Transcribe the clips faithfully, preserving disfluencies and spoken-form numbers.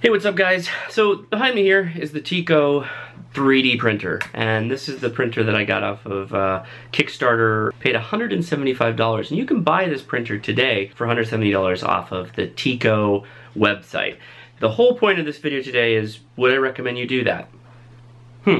Hey, what's up guys? So behind me here is the TIKO three D printer, and this is the printer that I got off of uh, Kickstarter. Paid one hundred seventy-five dollars, and you can buy this printer today for one hundred seventy dollars off of the TIKO website. The whole point of this video today is, would I recommend you do that? Hmm.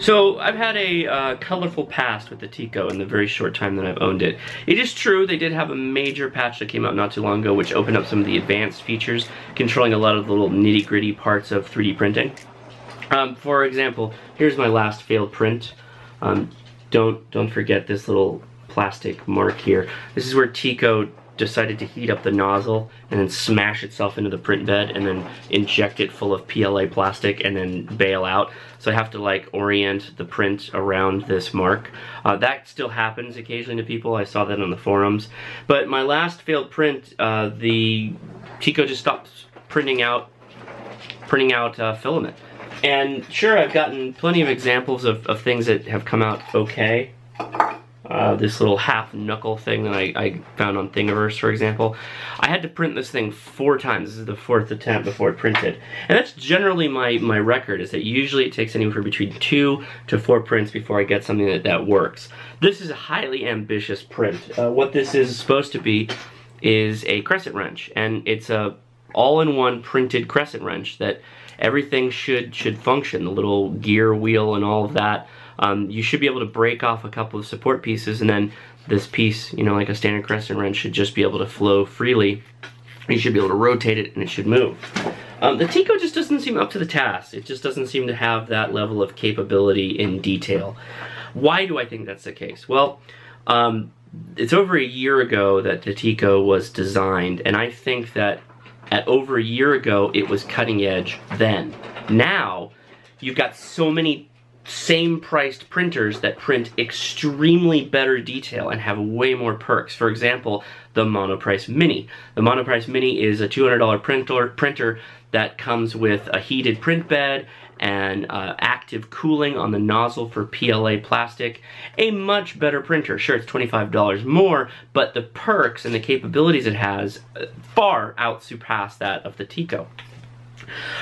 So I've had a uh, colorful past with the TIKO in the very short time that I've owned it. It is true they did have a major patch that came out not too long ago which opened up some of the advanced features, controlling a lot of the little nitty-gritty parts of three D printing. Um, for example, here's my last failed print. Um, don't, don't forget this little plastic mark here. This is where TIKO decided to heat up the nozzle and then smash itself into the print bed and then inject it full of P L A plastic and then bail out. So I have to like orient the print around this mark. Uh, that still happens occasionally to people. I saw that on the forums. But my last failed print, uh, the TIKO just stopped printing out, printing out uh, filament. And sure, I've gotten plenty of examples of, of things that have come out okay. Uh, this little half knuckle thing that I, I found on Thingiverse, for example. I had to print this thing four times. This is the fourth attempt before it printed. And that's generally my, my record, is that usually it takes anywhere between two to four prints before I get something that, that works. This is a highly ambitious print. Uh, what this is supposed to be is a crescent wrench, and it's a all-in-one printed crescent wrench that everything should should function, the little gear wheel and all of that. Um, you should be able to break off a couple of support pieces, and then this piece, you know, like a standard crescent wrench, should just be able to flow freely. You should be able to rotate it and it should move. Um, the TIKO just doesn't seem up to the task. It just doesn't seem to have that level of capability in detail. Why do I think that's the case? Well, um, it's over a year ago that the TIKO was designed, and I think that at over a year ago, it was cutting edge then. Now, you've got so many same priced printers that print extremely better detail and have way more perks. For example, the Monoprice Mini. The Monoprice Mini is a two hundred dollar printer, printer that comes with a heated print bed and uh, active cooling on the nozzle for P L A plastic. A much better printer. Sure, it's twenty-five dollars more, but the perks and the capabilities it has far out surpass that of the TIKO.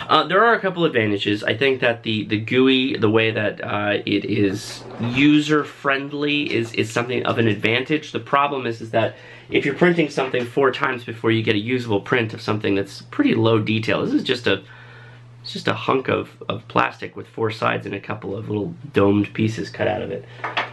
Uh, there are a couple advantages. I think that the, the G U I, the way that uh, it is user-friendly, is, is something of an advantage. The problem is, is that if you're printing something four times before you get a usable print of something that's pretty low detail, this is just a It's just a hunk of, of plastic with four sides and a couple of little domed pieces cut out of it.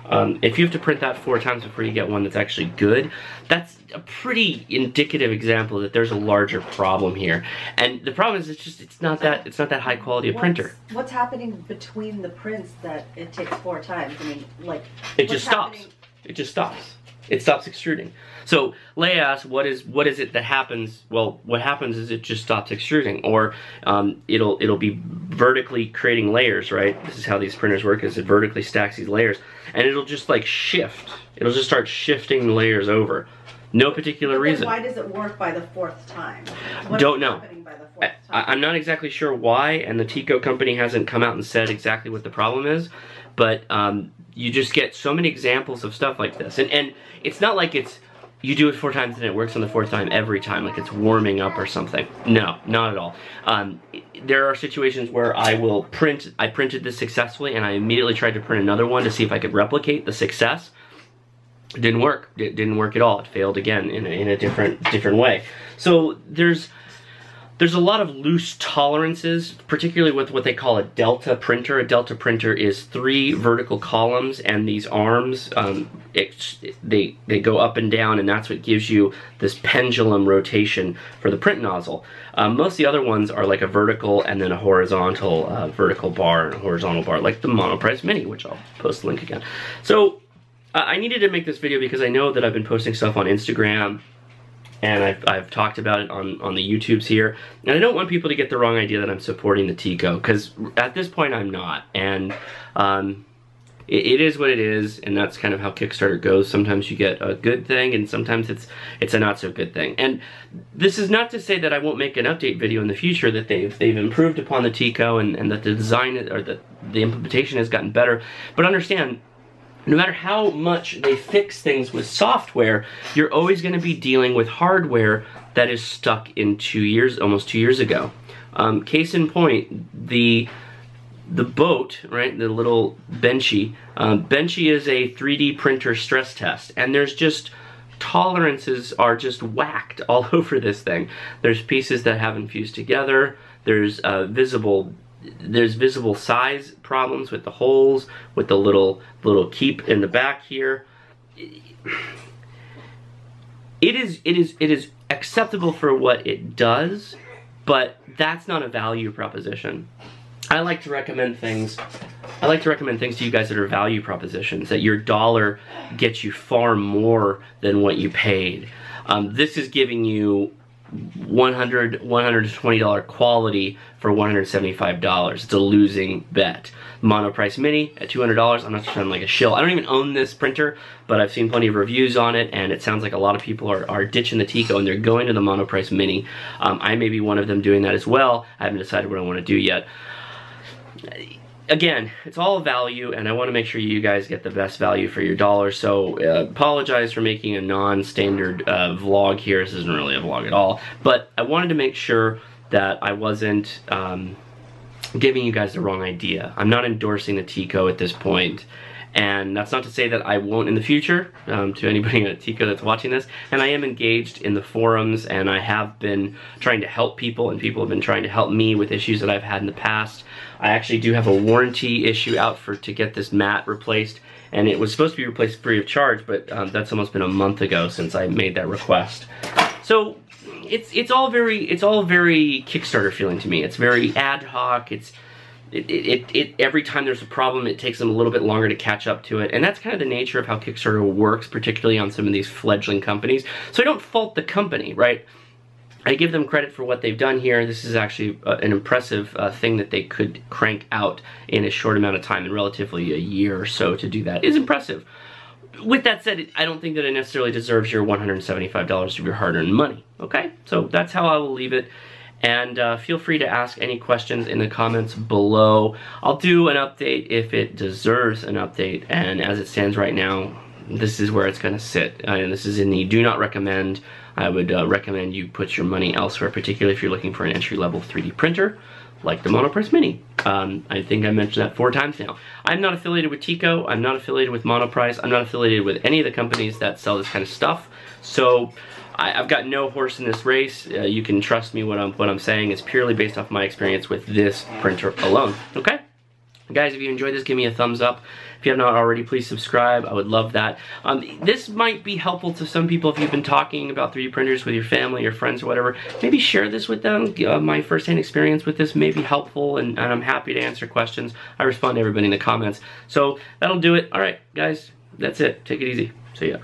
Um, if you have to print that four times before you get one that's actually good, that's a pretty indicative example that there's a larger problem here. And the problem is, it's just it's not that it's not that high quality a printer. What's happening between the prints that it takes four times? I mean, like it just stops. Happening? It just stops. It stops extruding. So Leia asks, what is what is it that happens? Well, what happens is it just stops extruding, or um, it'll it'll be vertically creating layers, right? This is how these printers work, is it vertically stacks these layers, and it'll just like shift. It'll just start shifting layers over. No particular reason. Why does it work by the fourth time? What Don't is know. Happening by the fourth time? I, I'm not exactly sure why, and the TIKO company hasn't come out and said exactly what the problem is, but um, you just get so many examples of stuff like this. And, and it's not like it's, you do it four times and it works on the fourth time every time, like it's warming up or something. No, not at all. Um, there are situations where I will print, I printed this successfully, and I immediately tried to print another one to see if I could replicate the success. It didn't work. It didn't work at all. It failed again in a, in a different different way. So there's there's a lot of loose tolerances, particularly with what they call a delta printer. A delta printer is three vertical columns, and these arms um, it, they they go up and down, and that's what gives you this pendulum rotation for the print nozzle. Um, most of the other ones are like a vertical and then a horizontal uh, vertical bar and a horizontal bar, like the Monoprice Mini, which I'll post the link again. So. I needed to make this video because I know that I've been posting stuff on Instagram, and I've, I've talked about it on, on the YouTubes here, and I don't want people to get the wrong idea that I'm supporting the TIKO, because at this point I'm not, and um, it, it is what it is, and that's kind of how Kickstarter goes. Sometimes you get a good thing, and sometimes it's it's a not so good thing. And this is not to say that I won't make an update video in the future, that they've they've improved upon the TIKO, and, and that the design or the the implementation has gotten better. But understand, no matter how much they fix things with software, you're always going to be dealing with hardware that is stuck in two years, almost two years ago. Um, case in point, the the boat, right? The little Benchy. Um, Benchy is a three D printer stress test, and there's just tolerances are just whacked all over this thing. There's pieces that haven't fused together. There's uh, visible. There's visible size problems with the holes, with the little little keep in the back here. It is it is it is acceptable for what it does, but that's not a value proposition. I like to recommend things. I like to recommend things to you guys that are value propositions, that your dollar gets you far more than what you paid. Um, this is giving you one hundred, one hundred twenty dollar quality for one hundred seventy-five dollars. It's a losing bet. Monoprice Mini at two hundred dollars. I'm not sounding like a shill. I don't even own this printer, but I've seen plenty of reviews on it, and it sounds like a lot of people are, are ditching the TIKO and they're going to the Monoprice Mini. Um, I may be one of them doing that as well. I haven't decided what I want to do yet. Again, it's all value, and I want to make sure you guys get the best value for your dollar, so uh, apologize for making a non-standard uh, vlog here. This isn't really a vlog at all, but I wanted to make sure that I wasn't um, giving you guys the wrong idea. I'm not endorsing the TIKO at this point, and that's not to say that I won't in the future, um, to anybody at TIKO that's watching this, and I am engaged in the forums, and I have been trying to help people, and people have been trying to help me with issues that I've had in the past. I actually do have a warranty issue out for to get this mat replaced, and it was supposed to be replaced free of charge, but um, that's almost been a month ago since I made that request. So it's it's all very it's all very Kickstarter feeling to me. It's very ad hoc. It's It, it, it, every time there's a problem, it takes them a little bit longer to catch up to it. And that's kind of the nature of how Kickstarter works, particularly on some of these fledgling companies. So I don't fault the company, right? I give them credit for what they've done here. This is actually uh, an impressive uh, thing that they could crank out in a short amount of time, and relatively a year or so to do that is impressive. With that said, I don't think that it necessarily deserves your one hundred seventy-five dollars of your hard-earned money, okay? So that's how I will leave it. And uh, feel free to ask any questions in the comments below. I'll do an update if it deserves an update, and as it stands right now, this is where it's gonna sit. Uh, and this is in the do not recommend. I would uh, recommend you put your money elsewhere, particularly if you're looking for an entry-level three D printer, like the Monoprice Mini. Um, I think I mentioned that four times now. I'm not affiliated with TIKO, I'm not affiliated with Monoprice, I'm not affiliated with any of the companies that sell this kind of stuff, so I, I've got no horse in this race. Uh, you can trust me what I'm what I'm saying. It's purely based off my experience with this printer alone. Okay? Guys, if you enjoyed this, give me a thumbs up. If you have not already, please subscribe. I would love that. Um, this might be helpful to some people if you've been talking about three D printers with your family, your friends, or whatever. Maybe share this with them. Uh, my firsthand experience with this may be helpful, and, and I'm happy to answer questions. I respond to everybody in the comments. So that'll do it. All right, guys, that's it. Take it easy. See ya.